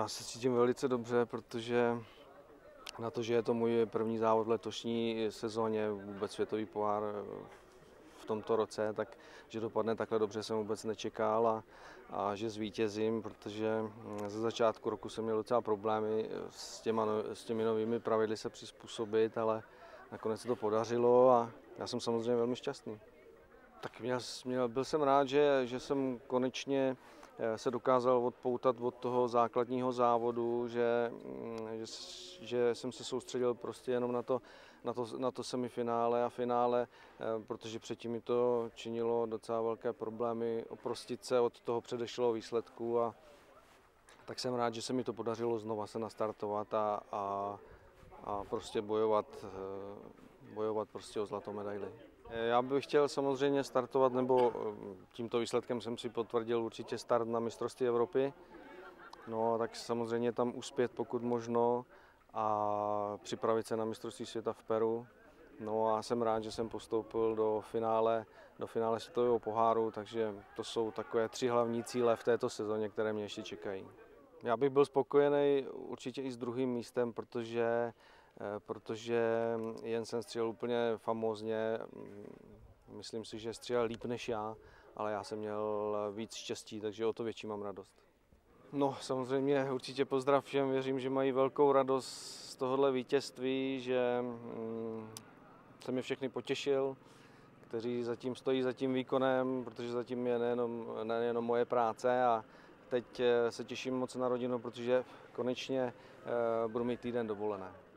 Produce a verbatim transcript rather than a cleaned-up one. Já se cítím velice dobře, protože na to, že je to můj první závod v letošní sezóně, vůbec světový pohár v tomto roce, tak že dopadne takhle dobře, jsem vůbec nečekal a, a že zvítězím, protože ze začátku roku jsem měl docela problémy s, těma, s těmi novými pravidly se přizpůsobit, ale nakonec se to podařilo a já jsem samozřejmě velmi šťastný. Tak měl, měl, byl jsem rád, že, že jsem konečně se dokázal odpoutat od toho základního závodu, že, že, že jsem se soustředil prostě jenom na to, na to, na to semifinále a finále, protože předtím mi to činilo docela velké problémy oprostit se od toho předešlého výsledku, a tak jsem rád, že se mi to podařilo znova se nastartovat a, a, a prostě bojovat, bojovat prostě o zlatou medaili. Já bych chtěl samozřejmě startovat, nebo tímto výsledkem jsem si potvrdil určitě start na mistrovství Evropy. No tak samozřejmě tam uspět pokud možno a připravit se na mistrovství světa v Peru. No a jsem rád, že jsem postoupil do finále, do finále světového poháru, takže to jsou takové tři hlavní cíle v této sezóně, které mě ještě čekají. Já bych byl spokojený určitě i s druhým místem, protože protože jen jsem střílel úplně famózně, myslím si, že střílel líp než já, ale já jsem měl víc štěstí, takže o to větší mám radost. No samozřejmě určitě pozdrav všem, věřím, že mají velkou radost z tohohle vítězství, že jsem je všechny potěšil, kteří zatím stojí za tím výkonem, protože zatím je nejenom, nejenom moje práce a teď se těším moc na rodinu, protože konečně budu mít týden dovolené.